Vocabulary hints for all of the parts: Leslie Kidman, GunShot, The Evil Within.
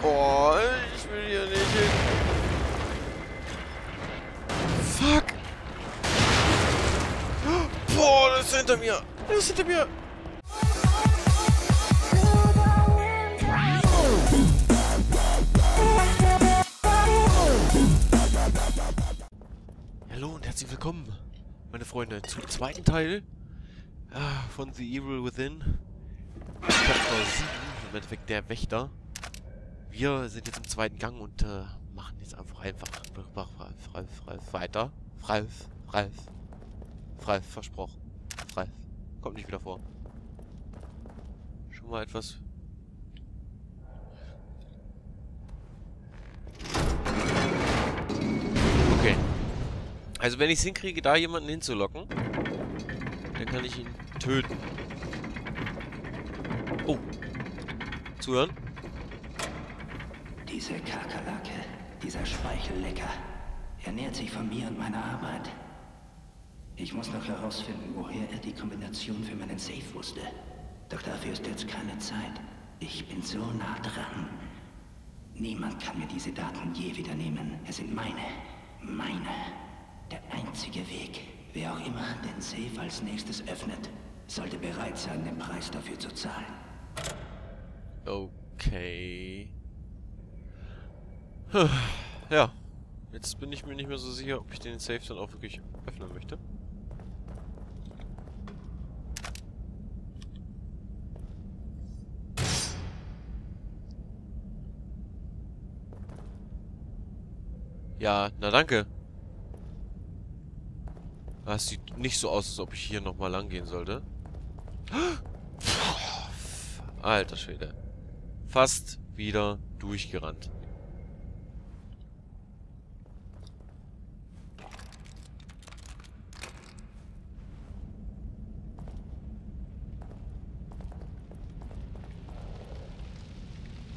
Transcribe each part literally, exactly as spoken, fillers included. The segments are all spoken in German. Oh, ich will hier nicht hin. Fuck. Boah, das ist hinter mir. Das ist hinter mir. Hallo und herzlich willkommen, meine Freunde, zum zweiten Teil von The Evil Within. Chapter sieben, im Endeffekt der Wächter. Wir sind jetzt im zweiten Gang und äh, machen jetzt einfach einfach Ralf, Ralf, Ralf, weiter. Ralf, Ralf, Ralf, versprochen. Ralf, kommt nicht wieder vor. Schon mal etwas. Okay. Also wenn ich es hinkriege, da jemanden hinzulocken, dann kann ich ihn töten. Oh. Zuhören. Diese Kakerlake, dieser Speichellecker, ernährt sich von mir und meiner Arbeit. Ich muss noch herausfinden, woher er die Kombination für meinen Safe wusste. Doch dafür ist jetzt keine Zeit. Ich bin so nah dran. Niemand kann mir diese Daten je wieder nehmen. Es sind meine. Meine. Der einzige Weg. Wer auch immer den Safe als nächstes öffnet, sollte bereit sein, den Preis dafür zu zahlen. Okay. Ja, jetzt bin ich mir nicht mehr so sicher, ob ich den Safe dann auch wirklich öffnen möchte. Ja, na danke. Das sieht nicht so aus, als ob ich hier nochmal lang gehen sollte. Alter Schwede. Fast wieder durchgerannt.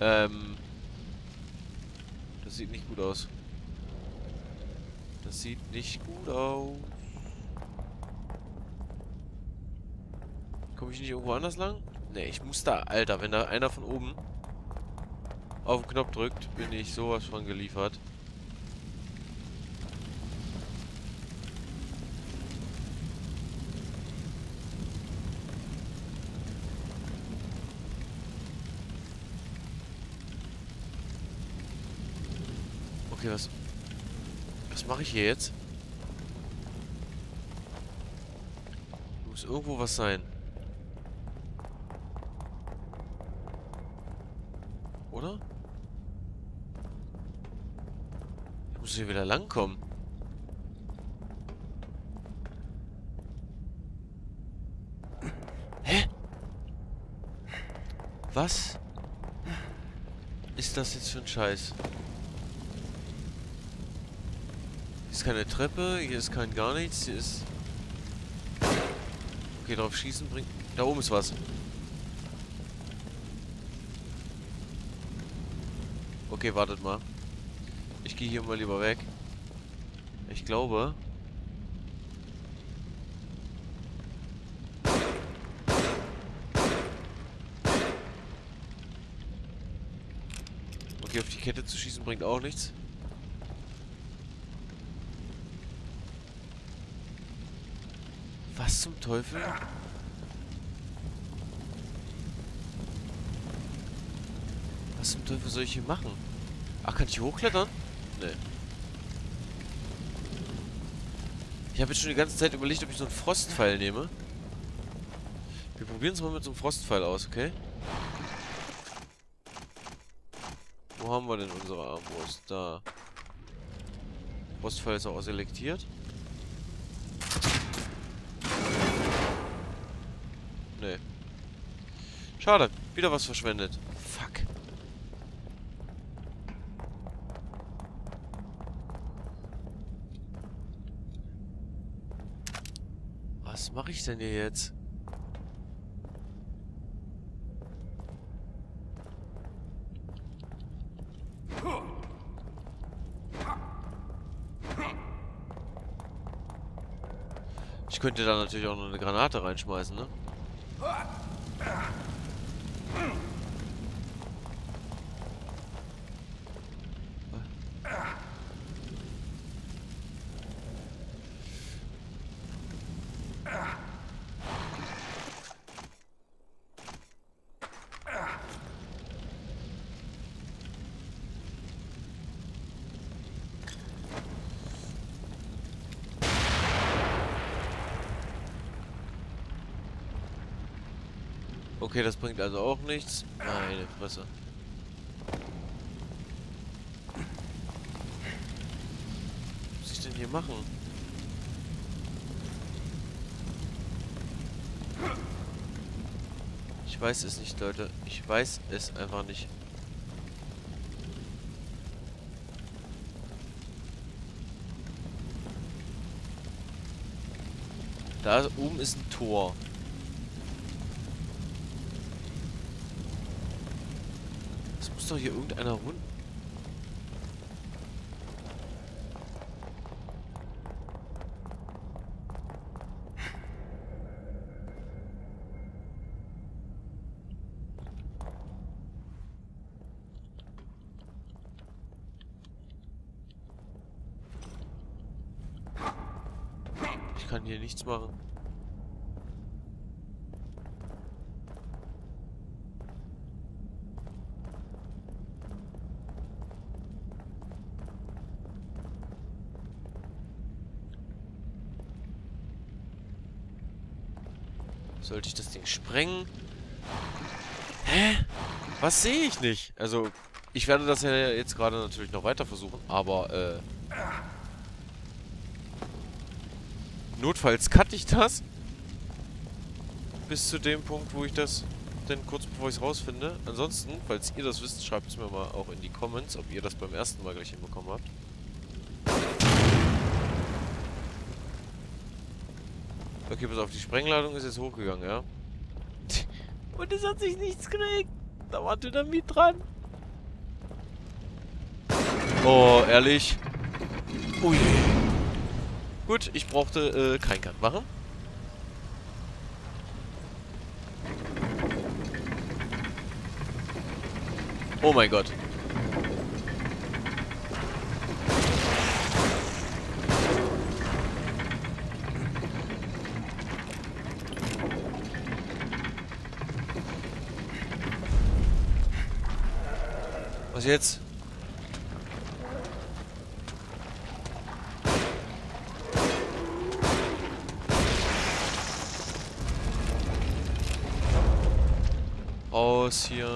Ähm. Das sieht nicht gut aus. Das sieht nicht gut aus. Komme ich nicht irgendwo anders lang? Ne, ich muss da. Alter, wenn da einer von oben auf den Knopf drückt, bin ich sowas von geliefert. Okay, was... Was mache ich hier jetzt? Muss irgendwo was sein. Oder? Ich muss hier wieder langkommen. Hä? Was ist das jetzt für ein Scheiß? Hier ist keine Treppe, hier ist kein gar nichts, hier ist... Okay, drauf schießen bringt... Da oben ist was. Okay, wartet mal. Ich gehe hier mal lieber weg. Ich glaube... Okay, auf die Kette zu schießen bringt auch nichts. Was zum Teufel? Was zum Teufel soll ich hier machen? Ach, kann ich hier hochklettern? Nee. Ich habe jetzt schon die ganze Zeit überlegt, ob ich so einen Frostpfeil nehme. Wir probieren es mal mit so einem Frostpfeil aus, okay? Wo haben wir denn unsere Armbrust? Da. Frostpfeil ist auch selektiert. Nee. Schade. Wieder was verschwendet. Fuck. Was mache ich denn hier jetzt? Ich könnte da natürlich auch noch eine Granate reinschmeißen, ne? Okay, das bringt also auch nichts. Meine Fresse. Was muss ich denn hier machen? Ich weiß es nicht, Leute. Ich weiß es einfach nicht. Da oben ist ein Tor. Es muss doch hier irgendeiner runter. Ich kann hier nichts machen. Sollte ich das Ding sprengen? Hä? Was sehe ich nicht? Also, ich werde das ja jetzt gerade natürlich noch weiter versuchen, aber äh... notfalls cutte ich das bis zu dem Punkt, wo ich das denn kurz bevor ich es rausfinde. Ansonsten, falls ihr das wisst, schreibt es mir mal auch in die Comments, ob ihr das beim ersten Mal gleich hinbekommen habt. Okay, pass auf, die Sprengladung ist jetzt hochgegangen, ja? Und es hat sich nichts gekriegt. Da war Dynamit dran. Oh, ehrlich. Ui. Gut, ich brauchte äh, kein Cut machen. Oh mein Gott. Was jetzt? Aus hier.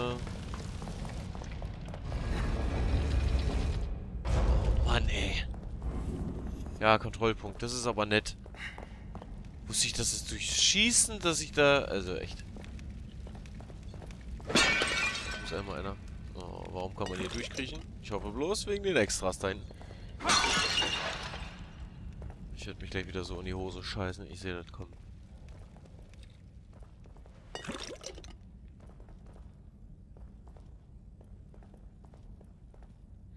Oh Mann, ey. Ja, Kontrollpunkt. Das ist aber nett. Wusste ich, dass es durch Schießen, dass ich da... Also echt. Muss einmal einer. Oh, warum kann man hier durchkriechen? Ich hoffe bloß wegen den Extras da hinten. Ich werde mich gleich wieder so in die Hose scheißen. Ich sehe das kommen.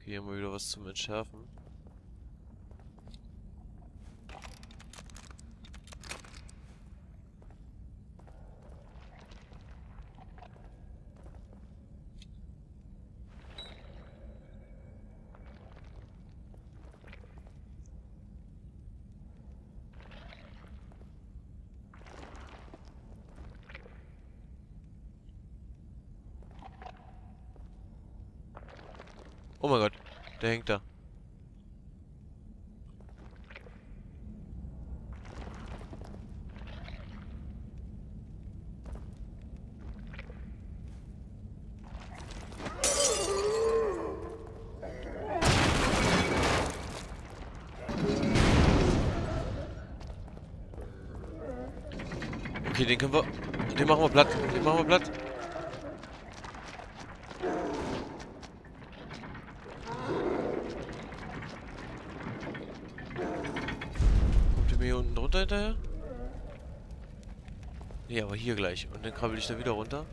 Hier mal wieder was zum Entschärfen. Oh mein Gott, der hängt da. Okay, den können wir... Den machen wir platt. Den machen wir platt. Hinterher? Nee, aber hier gleich. Und dann krabbel ich da wieder runter.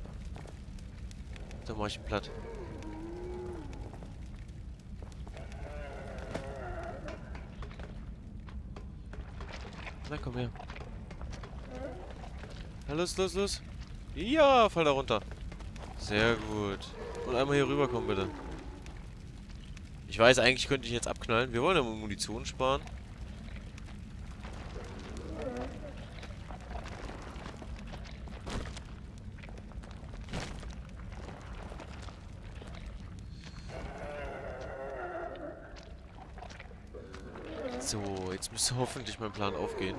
Dann mache ich ihn platt. Na komm her. Na los, los, los. Ja, fall da runter. Sehr gut. Und einmal hier rüberkommen, bitte. Ich weiß, eigentlich könnte ich jetzt abknallen. Wir wollen ja Munition sparen. So, jetzt müsste hoffentlich mein Plan aufgehen.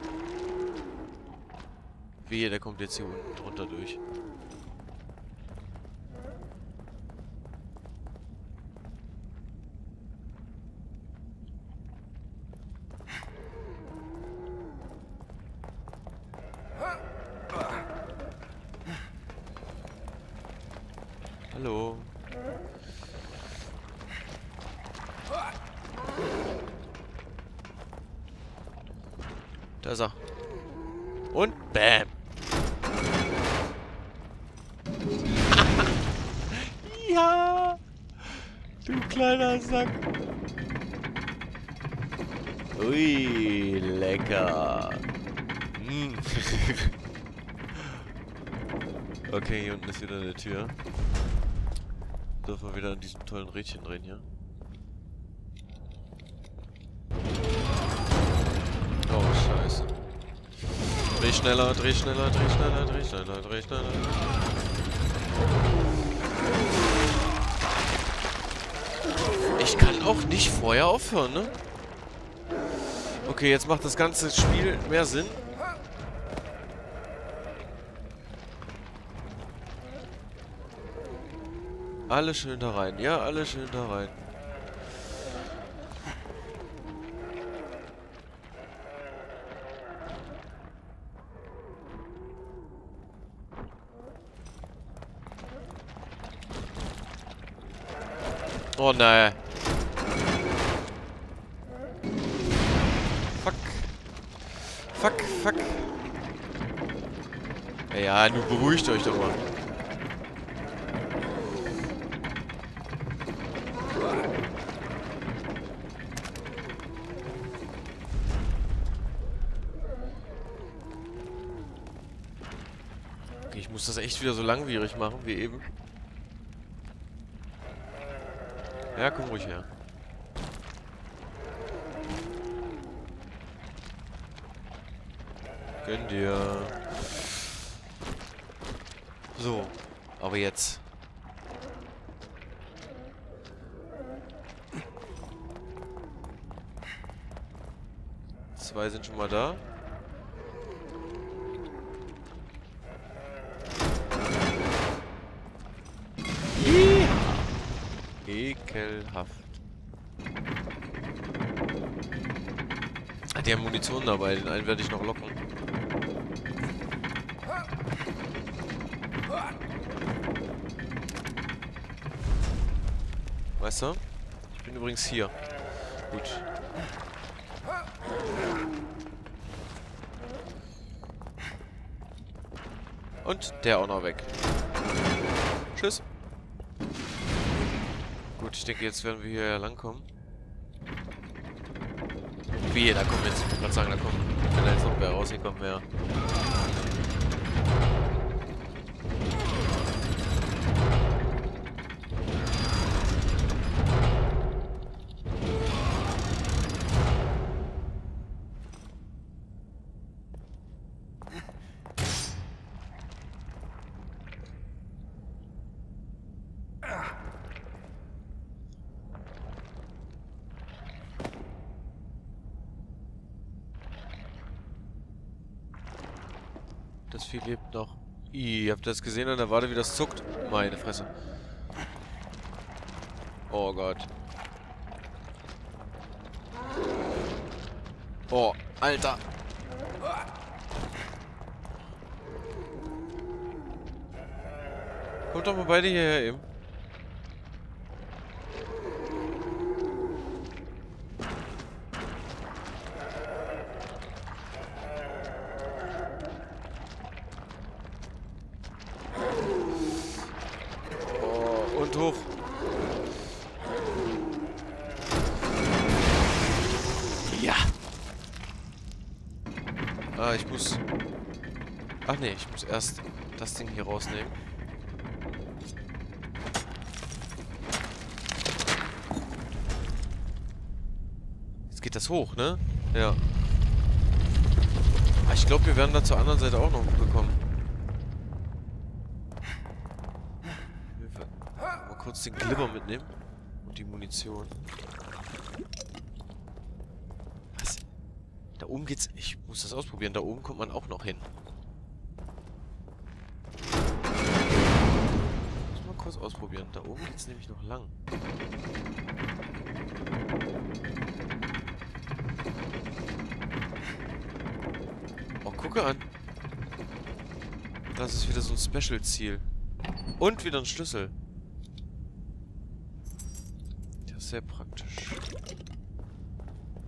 Wehe, der kommt jetzt hier unten drunter durch. Hallo. Da ist er. Und bam. Ja. Du kleiner Sack. Ui, lecker. Mm. Okay, hier unten ist wieder eine Tür. Dürfen wir wieder an diesem tollen Rädchen drehen hier. Oh, scheiße. Dreh schneller, dreh schneller, dreh schneller, dreh schneller, dreh schneller. Ich kann auch nicht vorher aufhören, ne? Okay, jetzt macht das ganze Spiel mehr Sinn. Alle schön da rein. Ja, alle schön da rein. Oh nein. Fuck. Fuck, fuck. Ja, nun beruhigt euch doch mal. Ich muss das echt wieder so langwierig machen wie eben. Ja, komm ruhig her. Gönn dir. So, aber jetzt. Zwei sind schon mal da. Ekelhaft. Die haben Munition dabei, den einen werde ich noch locken. Weißt du? Ich bin übrigens hier. Gut. Und der auch noch weg. Tschüss. Gut, ich denke, jetzt werden wir hier langkommen. Wie, da kommen jetzt, ich wollte gerade sagen, da kommen, wenn da jetzt noch wer rausgekommen wäre. Das Vieh lebt noch. Ih, habt ihr das gesehen an der Wade, wie das zuckt? Meine Fresse. Oh Gott. Oh, Alter. Kommt doch mal beide hierher eben. Hoch. Ja. Ah, ich muss... Ach nee, ich muss erst das Ding hier rausnehmen. Jetzt geht das hoch, ne? Ja. Ah, ich glaube, wir werden da zur anderen Seite auch noch bekommen. Kurz den Glibber mitnehmen und die Munition. Was? Da oben geht's. Ich muss das ausprobieren. Da oben kommt man auch noch hin. Muss mal kurz ausprobieren. Da oben geht's nämlich noch lang. Oh, gucke an. Das ist wieder so ein Special-Ziel. Und wieder ein Schlüssel. sehr praktisch.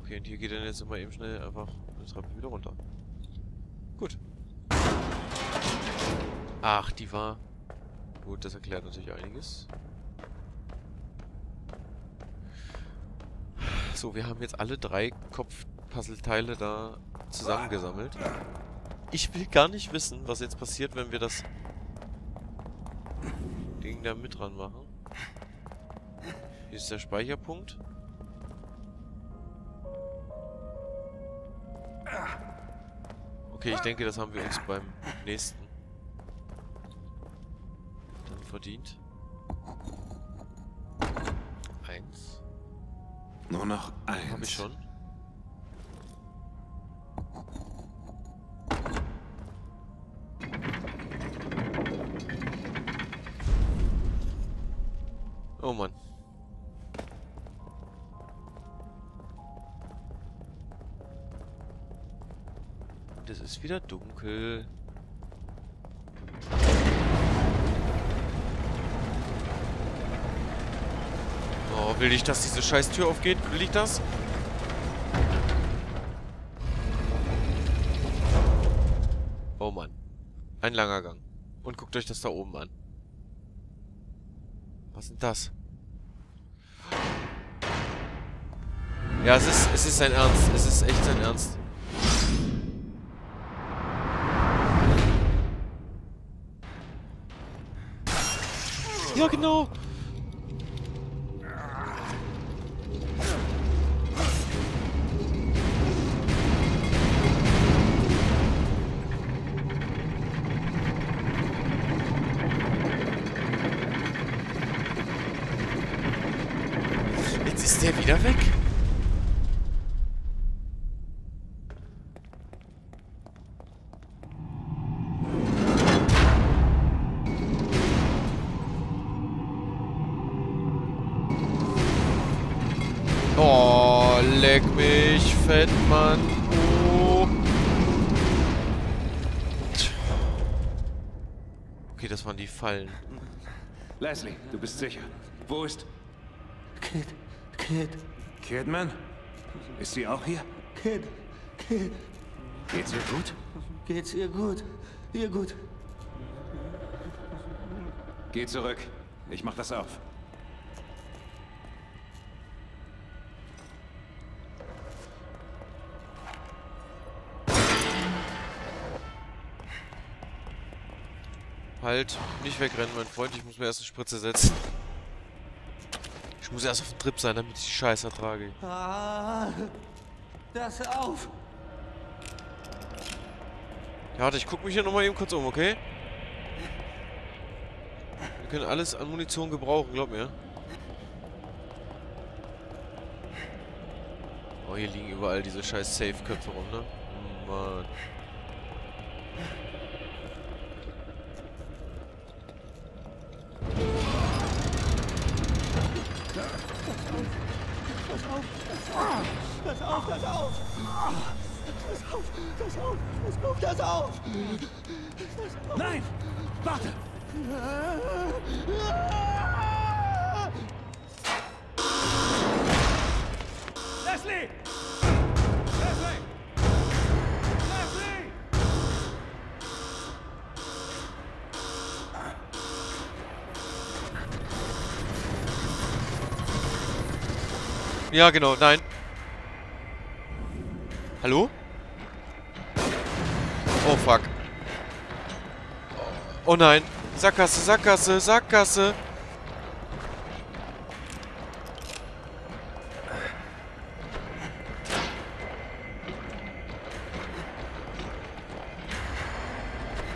Okay, und hier geht dann jetzt immer eben schnell einfach eine Treppe wieder runter. Gut. Ach, die war... Gut, das erklärt natürlich einiges. So, wir haben jetzt alle drei Kopfpuzzleteile da zusammengesammelt. Ich will gar nicht wissen, was jetzt passiert, wenn wir das Ding da mit dran machen. Hier ist der Speicherpunkt. Okay, ich denke, das haben wir uns beim nächsten dann verdient. Eins. Nur noch eins. Hab ich schon. Oh Mann. Es ist wieder dunkel. Oh, will ich, dass diese scheiß Tür aufgeht? Will ich das? Oh Mann. Ein langer Gang. Und guckt euch das da oben an. Was ist das? Ja, es ist, es ist sein Ernst. Es ist echt sein Ernst. Ja, genau. Jetzt ist der wieder weg. Leck mich, Fettmann. Oh. Okay, das waren die Fallen. Leslie, du bist sicher. Wo ist... Kid, Kid. Kidman? Ist sie auch hier? Kid, Kid. Geht's ihr gut? Geht's ihr gut? Ihr gut. Geh zurück. Ich mach das auf. Halt, nicht wegrennen, mein Freund. Ich muss mir erst eine Spritze setzen. Ich muss erst auf dem Trip sein, damit ich die Scheiße ertrage. Ah, das auf! Ja, warte, ich guck mich hier nochmal eben kurz um, okay? Wir können alles an Munition gebrauchen, glaub mir. Oh, hier liegen überall diese scheiß Safe-Köpfe rum, ne? Oh, Mann. Das auf, das auf! Das auf, das auf, das auf, das auf! Das auf. Nein! Warte! Leslie! Leslie! Leslie! Ja, genau, nein. Hallo? Oh fuck. Oh nein. Sackgasse, Sackgasse, Sackgasse.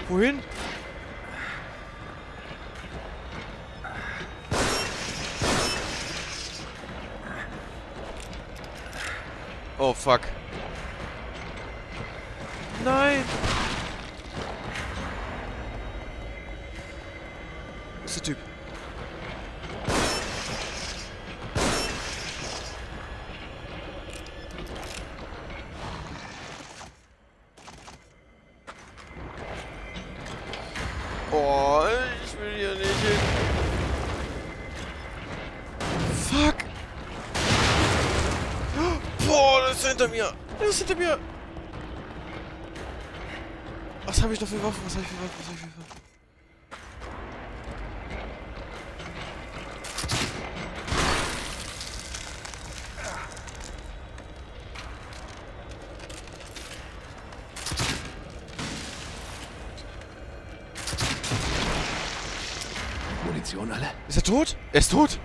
Wohin? Oh fuck. Nein! Wo ist der Typ? Oh, ich will hier nicht hin. Fuck! ist hinter mir! Er ist hinter mir! Was habe ich noch für Waffen? Was habe ich für Waffen? Was habe ich für Waffen? Munition alle. Ist er tot? Er ist tot!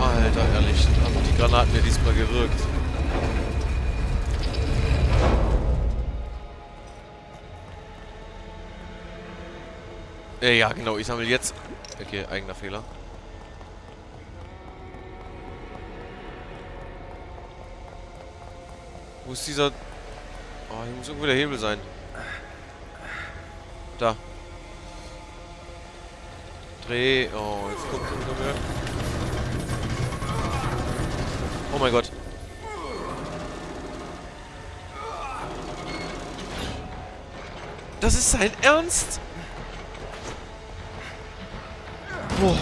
Alter, ehrlich, haben die Granaten mir diesmal gewirkt. Äh, ja, genau, ich sammle jetzt... Okay, eigener Fehler. Wo ist dieser... Oh, hier muss irgendwo der Hebel sein. Da. Dreh... Oh, jetzt guckt er wieder mehr. Oh mein Gott. Das ist sein Ernst? Boah.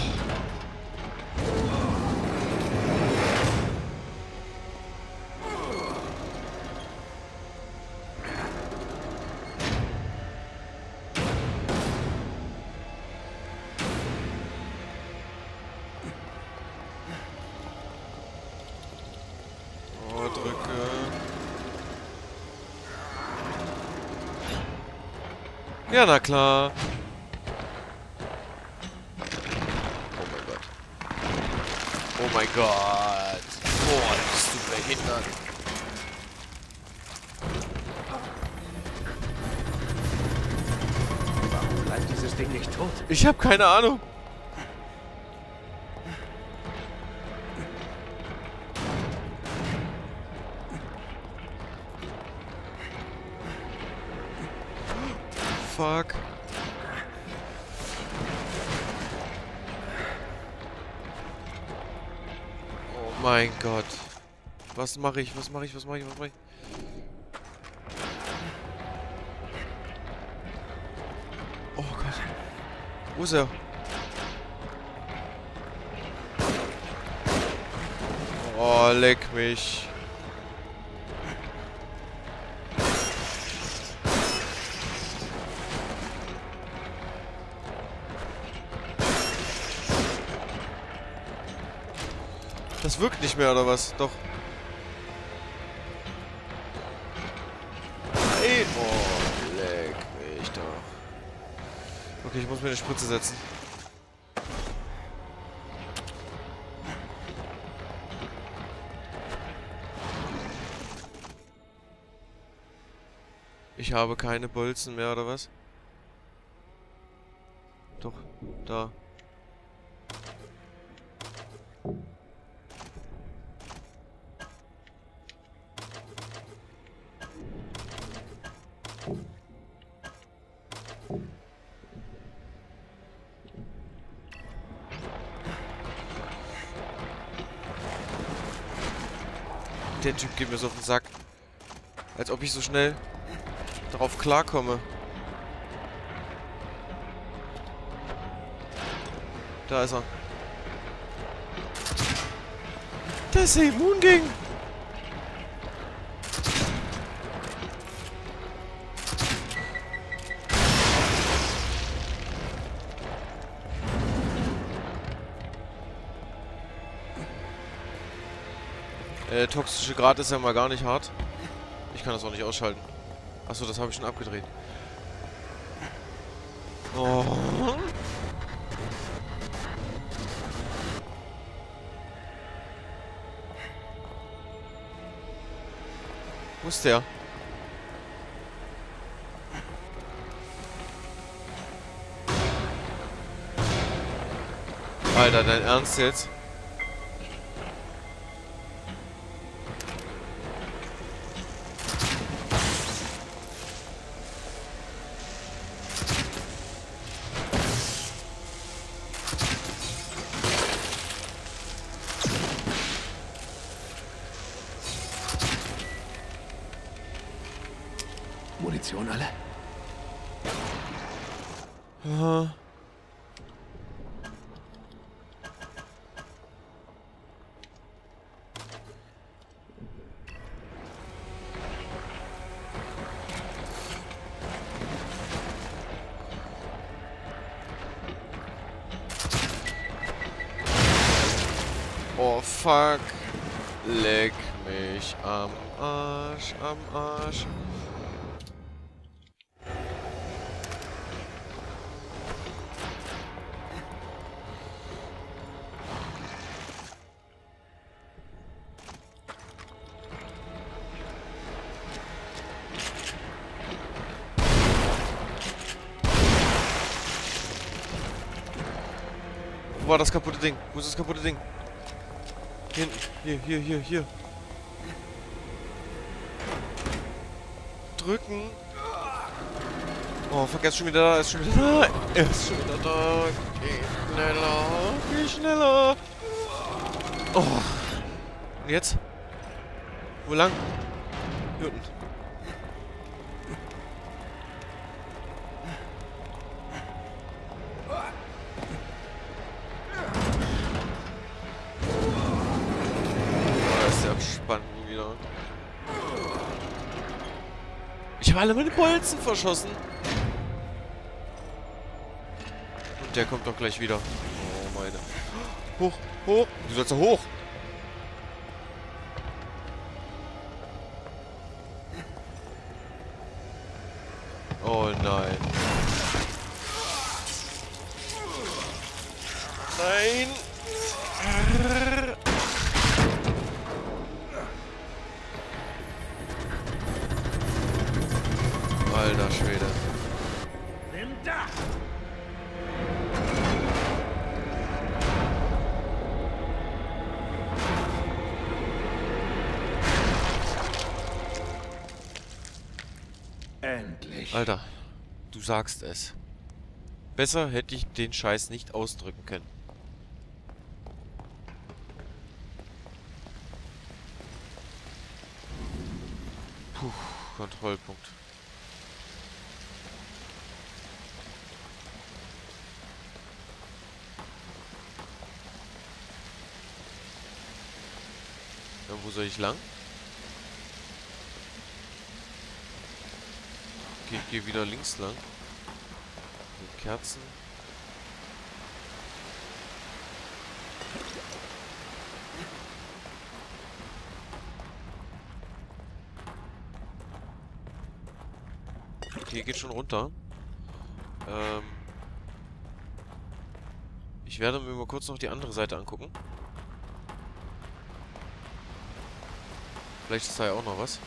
Ja, na klar. Oh mein Gott. Oh mein Gott. Boah, bist du behindert. Warum bleibt dieses Ding nicht tot? Ich habe keine Ahnung. Fuck. Oh mein Gott. Was mache ich? Was mache ich? Was mache ich? Was mache ich? Oh Gott. Wo ist er? Oh, leck mich. Das wirkt nicht mehr, oder was? Doch. Hey. Oh, leck mich doch. Okay, ich muss mir eine Spritze setzen. Ich habe keine Bolzen mehr, oder was? Doch, da. Der Typ geht mir so auf den Sack. Als ob ich so schnell darauf klarkomme. Da ist er. Das ist der immun gegen. Der toxische Grad ist ja mal gar nicht hart. Ich kann das auch nicht ausschalten. Achso, das habe ich schon abgedreht. Oh. Wo ist der? Alter, dein Ernst jetzt? Munition alle? Aha. Oh fuck. Leck mich am Arsch, am Arsch. Wo war das kaputte Ding? Wo ist das kaputte Ding? Hier, hier, hier, hier, hier. Drücken. Oh, vergesst schon wieder da, ist schon wieder da. Er ist schon wieder da. Geh schneller, geh schneller. Oh. Und jetzt? Wo lang? Hier unten. Ich habe alle meine Bolzen verschossen. Und der kommt doch gleich wieder. Oh meine. Hoch, hoch. Du sollst da hoch. Oh nein. Nein. Alter Schwede. Endlich. Alter, du sagst es. Besser hätte ich den Scheiß nicht ausdrücken können. Puh, Kontrollpunkt. Wo soll ich lang? Okay, ich gehe wieder links lang. Mit Kerzen. Okay, geht schon runter. Ähm ich werde mir mal kurz noch die andere Seite angucken. Vielleicht ist da ja auch noch was.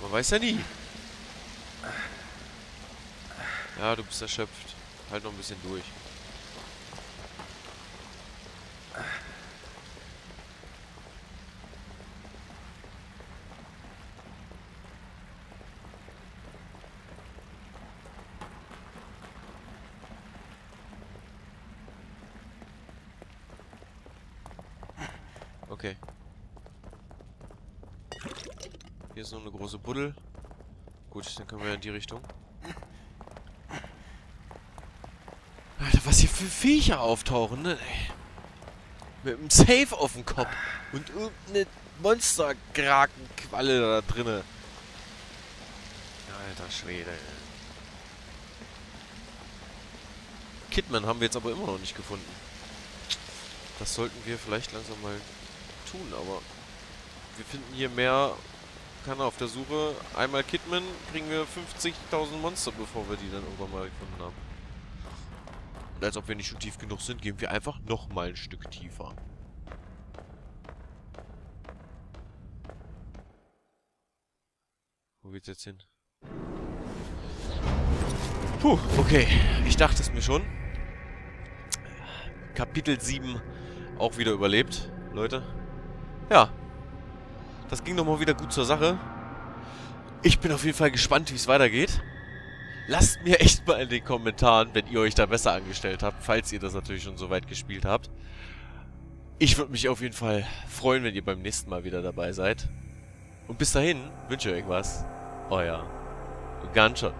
Man weiß ja nie. Ja, du bist erschöpft. Halt noch ein bisschen durch. Okay. Hier ist noch eine große Buddel. Gut, dann können wir in die Richtung. Alter, was hier für Viecher auftauchen, ne? Mit einem Safe auf dem Kopf. Und irgendeine Monsterkrakenqualle da drinne. Alter Schwede. Kidman haben wir jetzt aber immer noch nicht gefunden. Das sollten wir vielleicht langsam mal tun, aber... Wir finden hier mehr... Kann auf der Suche. Einmal Kidman, kriegen wir fünfzigtausend Monster, bevor wir die dann irgendwann mal gefunden haben. Und als ob wir nicht schon tief genug sind, gehen wir einfach nochmal ein Stück tiefer. Wo geht's jetzt hin? Puh, okay. Ich dachte es mir schon. Kapitel sieben auch wieder überlebt, Leute. Ja. Das ging doch mal wieder gut zur Sache. Ich bin auf jeden Fall gespannt, wie es weitergeht. Lasst mir echt mal in den Kommentaren, wenn ihr euch da besser angestellt habt, falls ihr das natürlich schon so weit gespielt habt. Ich würde mich auf jeden Fall freuen, wenn ihr beim nächsten Mal wieder dabei seid. Und bis dahin wünsche ich euch was. Euer Gunshot.